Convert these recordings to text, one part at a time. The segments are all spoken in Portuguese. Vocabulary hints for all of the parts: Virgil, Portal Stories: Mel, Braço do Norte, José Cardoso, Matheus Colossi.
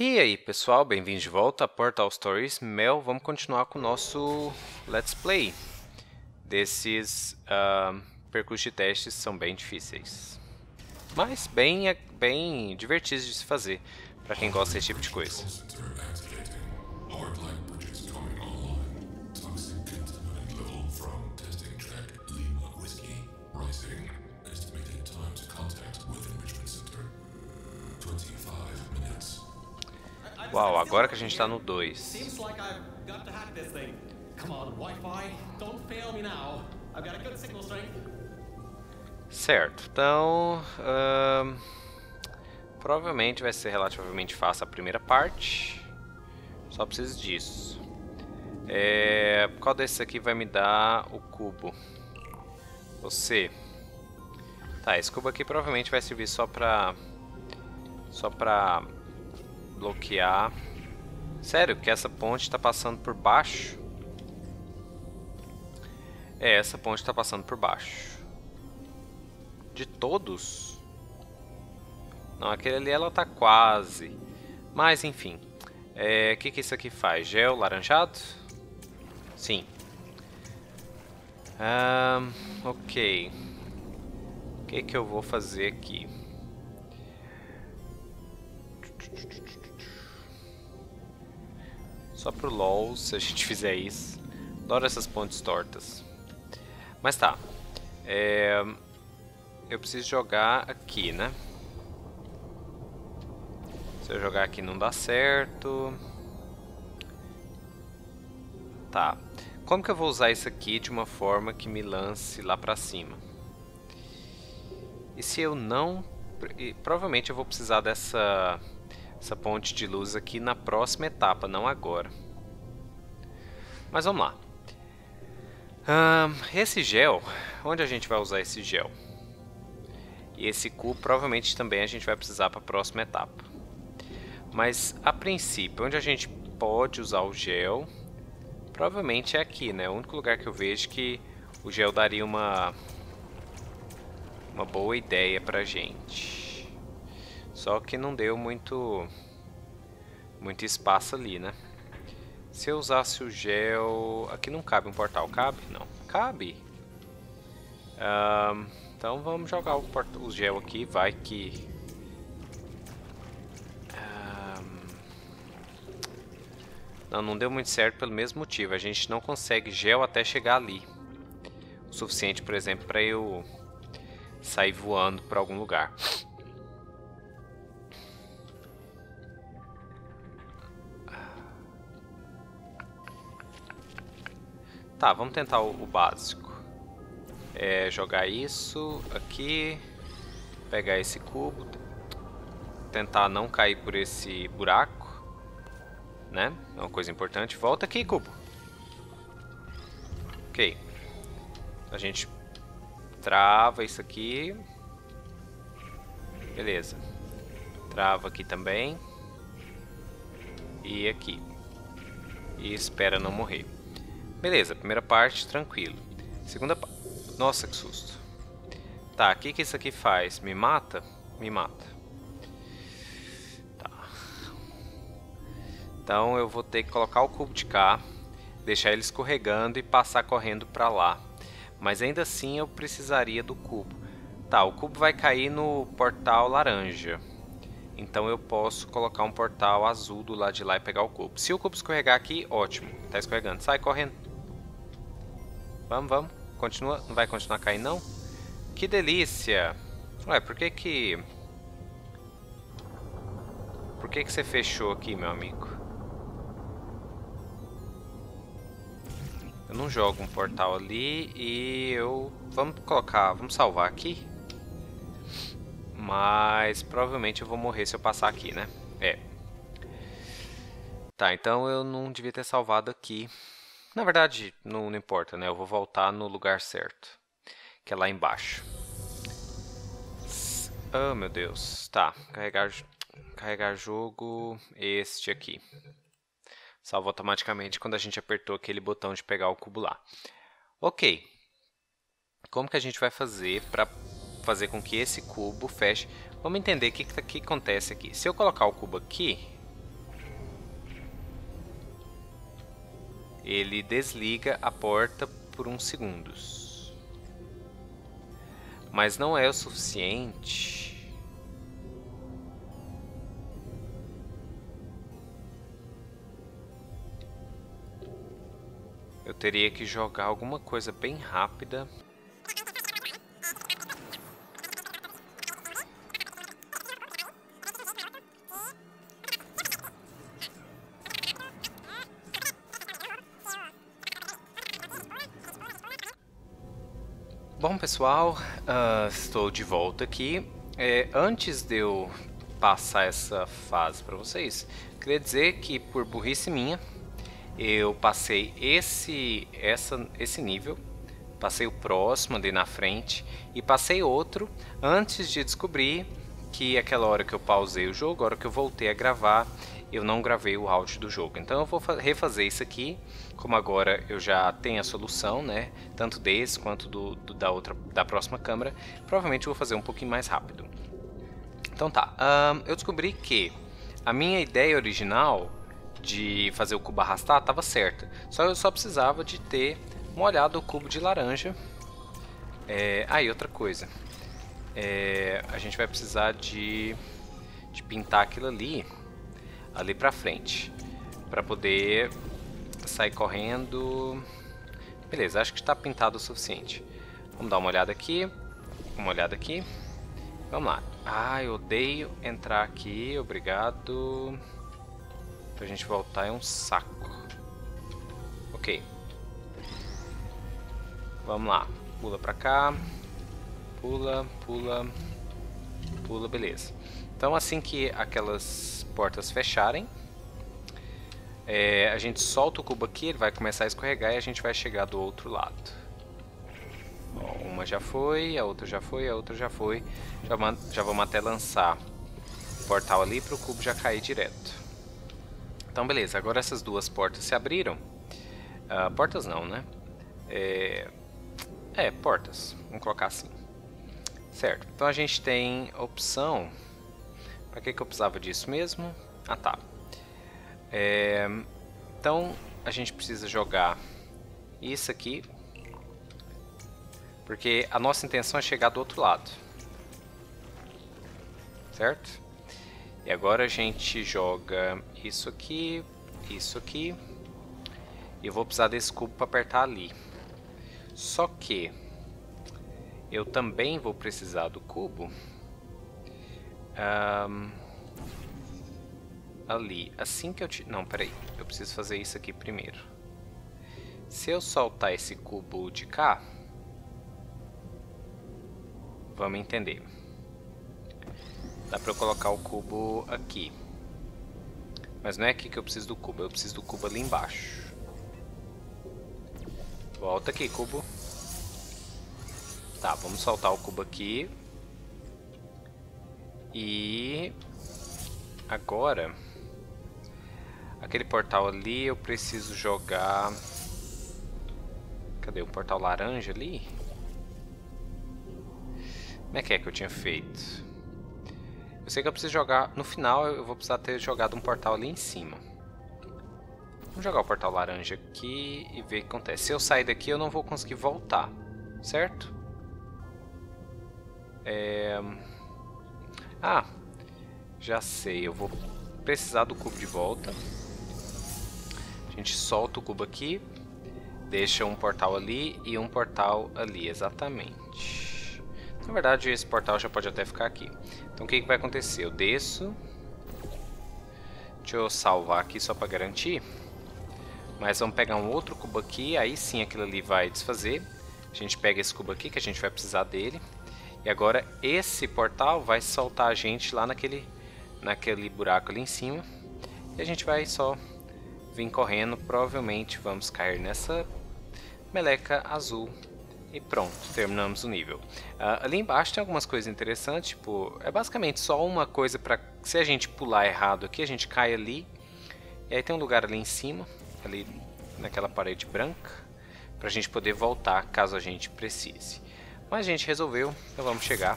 E aí pessoal, bem-vindos de volta a Portal Stories Mel. Vamos continuar com o nosso Let's Play. Desses percursos de testes são bem difíceis, mas bem divertidos de se fazer, para quem gosta desse tipo de coisa. Uau, agora que a gente está no 2. Certo, então provavelmente vai ser relativamente fácil a primeira parte. Só preciso disso. Qual desses aqui vai me dar o cubo? Você. Tá, esse cubo aqui provavelmente vai servir só pra bloquear. Sério que essa ponte está passando por baixo? Essa ponte está passando por baixo. De todos? Não, aquele ali ela tá quase. Mas enfim. O que isso aqui faz? Gel laranjado? Sim. Ok. O que eu vou fazer aqui? Só pro LOL se a gente fizer isso. Adoro essas pontes tortas. Mas tá. Eu preciso jogar aqui, né? Se eu jogar aqui não dá certo. Tá. Como que eu vou usar isso aqui de uma forma que me lance lá pra cima? E se eu não... Provavelmente eu vou precisar dessa... essa ponte de luz aqui na próxima etapa, não agora. Mas vamos lá. Esse gel, onde a gente vai usar esse gel? E esse cubo provavelmente também a gente vai precisar para a próxima etapa. Mas a princípio, onde a gente pode usar o gel, provavelmente é aqui, né? O único lugar que eu vejo que o gel daria uma boa ideia pra gente. Só que não deu muito espaço ali, né? Se eu usasse o gel... Aqui não cabe um portal, cabe? Não. Cabe! Então vamos jogar o gel aqui, vai que... Não deu muito certo pelo mesmo motivo. A gente não consegue gel até chegar ali. O suficiente, por exemplo, para eu sair voando para algum lugar. Tá, vamos tentar o básico. Jogar isso aqui, pegar esse cubo, tentar não cair por esse buraco, né? É uma coisa importante. Volta aqui, cubo. Ok. A gente trava isso aqui. Beleza. Trava aqui também. E aqui. E espera não morrer. Beleza, primeira parte, tranquilo. Segunda parte... Nossa, que susto. Tá, o que isso aqui faz? Me mata? Me mata. Tá. Então eu vou ter que colocar o cubo de cá, deixar ele escorregando e passar correndo pra lá. Mas ainda assim eu precisaria do cubo. Tá, o cubo vai cair no portal laranja. Então eu posso colocar um portal azul do lado de lá e pegar o cubo. Se o cubo escorregar aqui, ótimo. Tá escorregando. Sai correndo. Vamos. Continua. Não vai continuar caindo, não? Que delícia! Ué, por que você fechou aqui, meu amigo? Eu não jogo um portal ali e eu... Vamos salvar aqui. Mas provavelmente eu vou morrer se eu passar aqui, né? Tá, então eu não devia ter salvado aqui. Na verdade, não importa, né? Eu vou voltar no lugar certo, que é lá embaixo. Oh, meu Deus. Tá, carregar jogo, este aqui. Salva automaticamente quando a gente apertou aquele botão de pegar o cubo lá. Ok. Como que a gente vai fazer para fazer com que esse cubo feche? Vamos entender o que acontece aqui. Se eu colocar o cubo aqui, ele desliga a porta por uns segundos. Mas não é o suficiente. Eu teria que jogar alguma coisa bem rápida. Bom, pessoal, estou de volta aqui. Antes de eu passar essa fase para vocês, queria dizer que, por burrice minha, eu passei esse nível, passei o próximo ali na frente e passei outro antes de descobrir que aquela hora que eu pausei o jogo, a hora que eu voltei a gravar, eu não gravei o áudio do jogo. Então eu vou refazer isso aqui, como agora eu já tenho a solução, né? Tanto desse quanto da próxima câmera. Provavelmente eu vou fazer um pouquinho mais rápido. Então tá, eu descobri que a minha ideia original de fazer o cubo arrastar estava certa. Eu só precisava de ter molhado o cubo de laranja. E outra coisa. A gente vai precisar de pintar aquilo ali pra frente, pra poder sair correndo. Beleza, acho que está pintado o suficiente. Vamos dar uma olhada aqui, uma olhada aqui. Vamos lá. Ah, eu odeio entrar aqui, obrigado. Pra gente voltar é um saco. Ok. Vamos lá, pula pra cá. Pula, pula, pula, beleza. Então assim que aquelas portas fecharem, a gente solta o cubo aqui, ele vai começar a escorregar e a gente vai chegar do outro lado. Ó, uma já foi, a outra já foi, a outra já foi. Já vamos até lançar o portal ali para o cubo já cair direto. Então beleza, agora essas duas portas se abriram. Portas não, né? Portas, vamos colocar assim. Certo, então a gente tem opção... Pra que eu precisava disso mesmo? Ah, tá. Então, a gente precisa jogar isso aqui. Porque a nossa intenção é chegar do outro lado. Certo? E agora a gente joga isso aqui, isso aqui. E eu vou precisar desse cubo para apertar ali. Só que... eu também vou precisar do cubo... ali, assim que eu... Não, peraí, eu preciso fazer isso aqui primeiro. Se eu soltar esse cubo de cá, vamos entender. Dá pra eu colocar o cubo aqui. Mas não é aqui que eu preciso do cubo, eu preciso do cubo ali embaixo. Volta aqui, cubo. Tá, vamos soltar o cubo aqui. E agora, aquele portal ali eu preciso jogar. Cadê o portal laranja ali? Como é que eu tinha feito? Eu sei que eu preciso jogar. No final eu vou precisar ter jogado um portal ali em cima. Vamos jogar o portal laranja aqui e ver o que acontece. Se eu sair daqui eu não vou conseguir voltar, certo? Ah, já sei, eu vou precisar do cubo de volta. A gente solta o cubo aqui, deixa um portal ali e um portal ali, exatamente. Na verdade, esse portal já pode até ficar aqui. Então, o que vai acontecer? Eu desço. Deixa eu salvar aqui só para garantir. Mas vamos pegar um outro cubo aqui, aí sim aquilo ali vai desfazer. A gente pega esse cubo aqui, que a gente vai precisar dele. E agora esse portal vai soltar a gente lá naquele buraco ali em cima. E a gente vai só vir correndo. Provavelmente vamos cair nessa meleca azul. E pronto, terminamos o nível. Ali embaixo tem algumas coisas interessantes. Tipo, é basicamente só uma coisa para... Se a gente pular errado aqui, a gente cai ali. E aí tem um lugar ali em cima. Ali naquela parede branca. Pra gente poder voltar caso a gente precise. Mas a gente resolveu, então vamos chegar.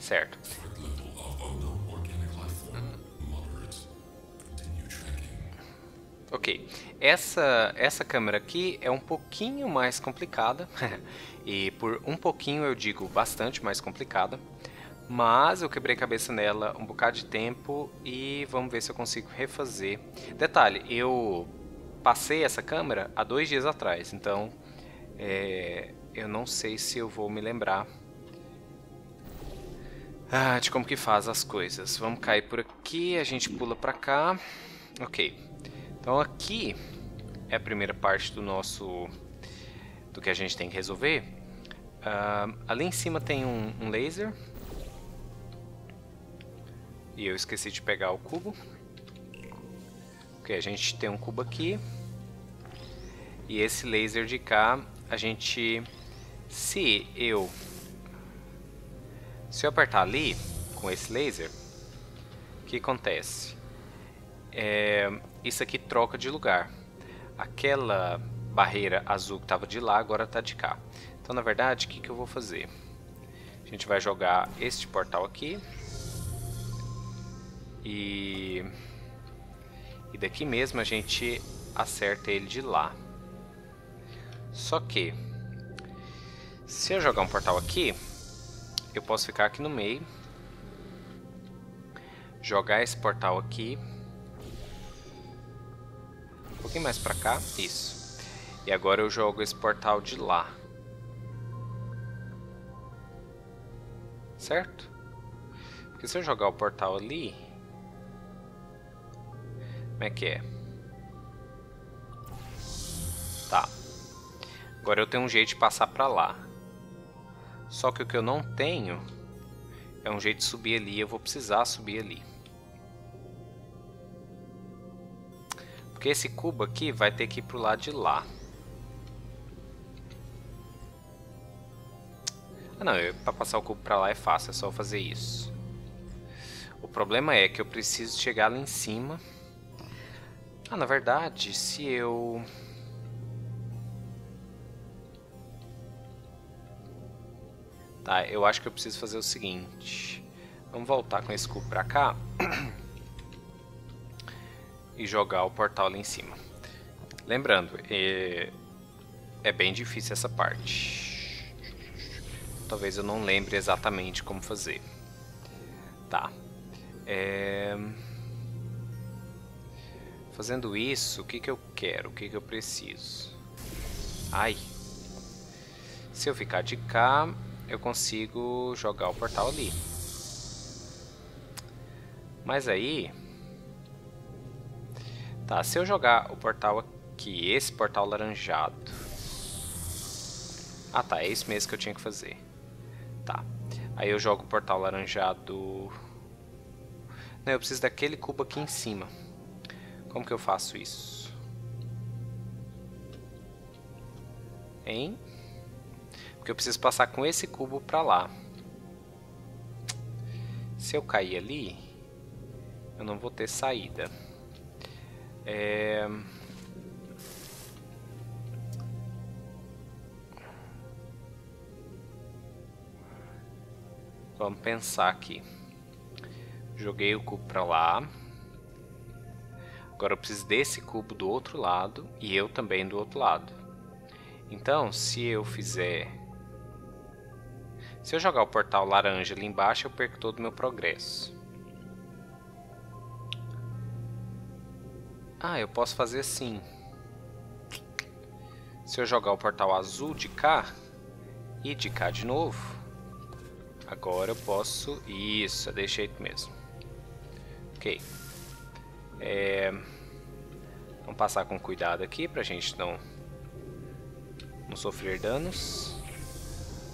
Certo. Ok, essa câmera aqui é um pouquinho mais complicada, e por um pouquinho eu digo bastante mais complicada, mas eu quebrei a cabeça nela um bocado de tempo e vamos ver se eu consigo refazer. Detalhe, eu passei essa câmera há 2 dias atrás, então eu não sei se eu vou me lembrar de como que faz as coisas. Vamos cair por aqui, a gente pula pra cá, ok. Então aqui é a primeira parte do que a gente tem que resolver. Ali em cima tem um laser. E eu esqueci de pegar o cubo. Ok, a gente tem um cubo aqui. E esse laser de cá, a gente... Se eu apertar ali, com esse laser, o que acontece? Isso aqui troca de lugar. Aquela barreira azul que estava de lá, agora está de cá. Então, na verdade, o que eu vou fazer? A gente vai jogar este portal aqui. E daqui mesmo a gente acerta ele de lá. Só que, se eu jogar um portal aqui, eu posso ficar aqui no meio. Jogar esse portal aqui. Um pouquinho mais pra cá, isso. E agora eu jogo esse portal de lá. Certo? Porque se eu jogar o portal ali... Como é que é? Tá. Agora eu tenho um jeito de passar pra lá. Só que o que eu não tenho é um jeito de subir ali. Eu vou precisar subir ali. Porque esse cubo aqui vai ter que ir pro lado de lá. Ah não, para passar o cubo para lá é fácil, é só eu fazer isso. O problema é que eu preciso chegar lá em cima. Ah, na verdade, se eu... Tá, eu acho que eu preciso fazer o seguinte. Vamos voltar com esse cubo para cá. E jogar o portal ali em cima. Lembrando, é bem difícil essa parte. Talvez eu não lembre exatamente como fazer. Tá. Fazendo isso, o que que eu quero? O que que eu preciso? Ai! Se eu ficar de cá, eu consigo jogar o portal ali. Mas aí... Tá, se eu jogar o portal aqui, esse portal laranjado... Ah tá, é isso mesmo que eu tinha que fazer. Tá, aí eu jogo o portal laranjado... Não, eu preciso daquele cubo aqui em cima. Como que eu faço isso? Hein? Porque eu preciso passar com esse cubo pra lá. Se eu cair ali, eu não vou ter saída. Vamos pensar aqui. Joguei o cubo pra lá. Agora eu preciso desse cubo do outro lado. E eu também do outro lado. Então, se eu jogar o portal laranja ali embaixo, eu perco todo o meu progresso. Ah, eu posso fazer assim. Se eu jogar o portal azul de cá e de cá de novo, agora eu posso... Isso, é desse jeito mesmo. Ok. Vamos passar com cuidado aqui pra gente não sofrer danos.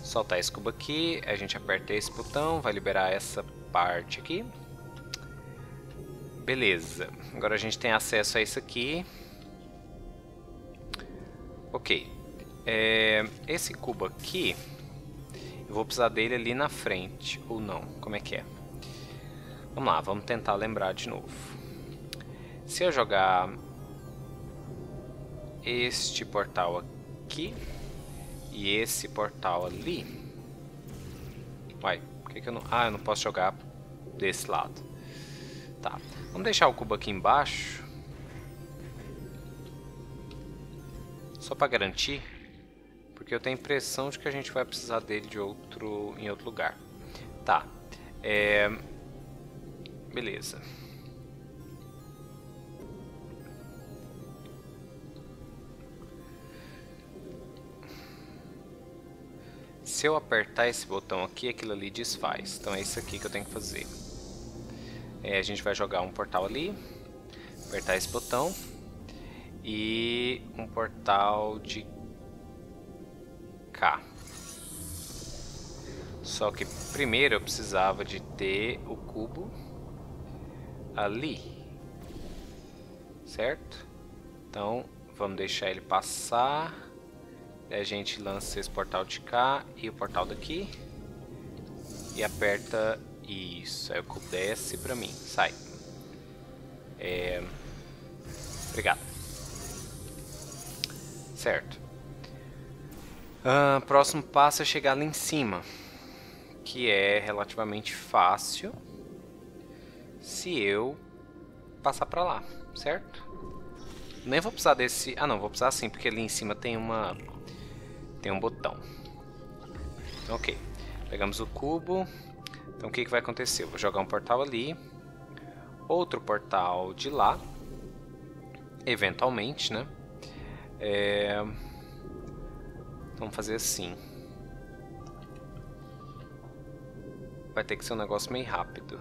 Soltar esse cubo aqui, a gente aperta esse botão, vai liberar essa parte aqui. Beleza, agora a gente tem acesso a isso aqui. Ok, esse cubo aqui, eu vou precisar dele ali na frente, ou não, como é que é? Vamos lá, vamos tentar lembrar de novo. Se eu jogar este portal aqui e esse portal ali... Uai, por que que eu não... Ah, eu não posso jogar desse lado. Tá. Vamos deixar o cubo aqui embaixo. Só para garantir. Porque eu tenho a impressão de que a gente vai precisar dele de outro, em outro lugar. Tá. É... Beleza. Se eu apertar esse botão aqui, aquilo ali desfaz. Então é isso aqui que eu tenho que fazer. É, a gente vai jogar um portal ali. Apertar esse botão. E um portal de... cá. Só que primeiro eu precisava de ter o cubo ali, certo? Então vamos deixar ele passar, a gente lança esse portal de cá e o portal daqui e aperta isso, aí o cubo desce pra mim, sai. É... Obrigado. Certo. Próximo passo é chegar lá em cima, que é relativamente fácil se eu passar pra lá, certo? Nem vou precisar desse... Ah não, vou precisar sim, porque ali em cima tem uma... tem um botão. Ok, pegamos o cubo. Então o que, que vai acontecer? Eu vou jogar um portal ali, outro portal de lá, eventualmente, né? É... Vamos fazer assim. Vai ter que ser um negócio meio rápido.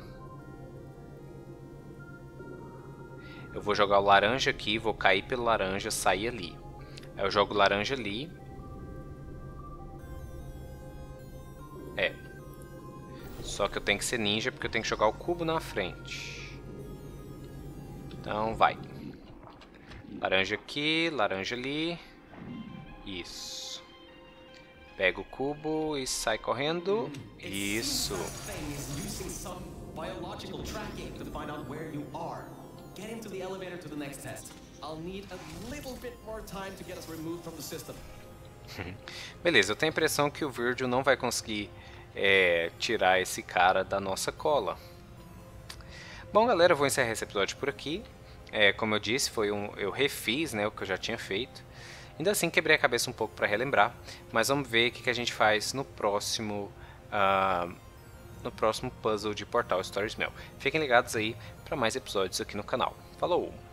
Eu vou jogar o laranja aqui, vou cair pelo laranja, sair ali. Aí eu jogo o laranja ali. É. Só que eu tenho que ser ninja porque eu tenho que jogar o cubo na frente. Então vai. Laranja aqui, laranja ali. Isso. Pega o cubo e sai correndo. Isso. Beleza, eu tenho a impressão que o Virgil não vai conseguir tirar esse cara da nossa cola. Bom, galera, eu vou encerrar esse episódio por aqui. Como eu disse, foi eu refiz, né, o que eu já tinha feito. Ainda assim, quebrei a cabeça um pouco para relembrar, mas vamos ver o que a gente faz no próximo puzzle de Portal Stories Mel. Fiquem ligados aí para mais episódios aqui no canal. Falou!